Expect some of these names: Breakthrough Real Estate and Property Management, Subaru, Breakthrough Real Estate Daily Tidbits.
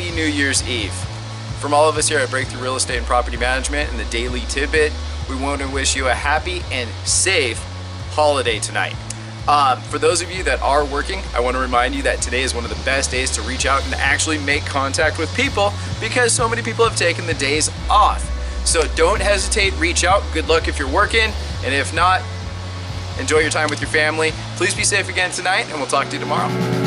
Happy New Year's Eve. From all of us here at Breakthrough Real Estate and Property Management and the Daily Tidbit, we want to wish you a happy and safe holiday tonight. For those of you that are working, I want to remind you that today is one of the best days to reach out and actually make contact with people because so many people have taken the days off. So don't hesitate, reach out. Good luck if you're working, and if not, enjoy your time with your family. Please be safe again tonight, and we'll talk to you tomorrow.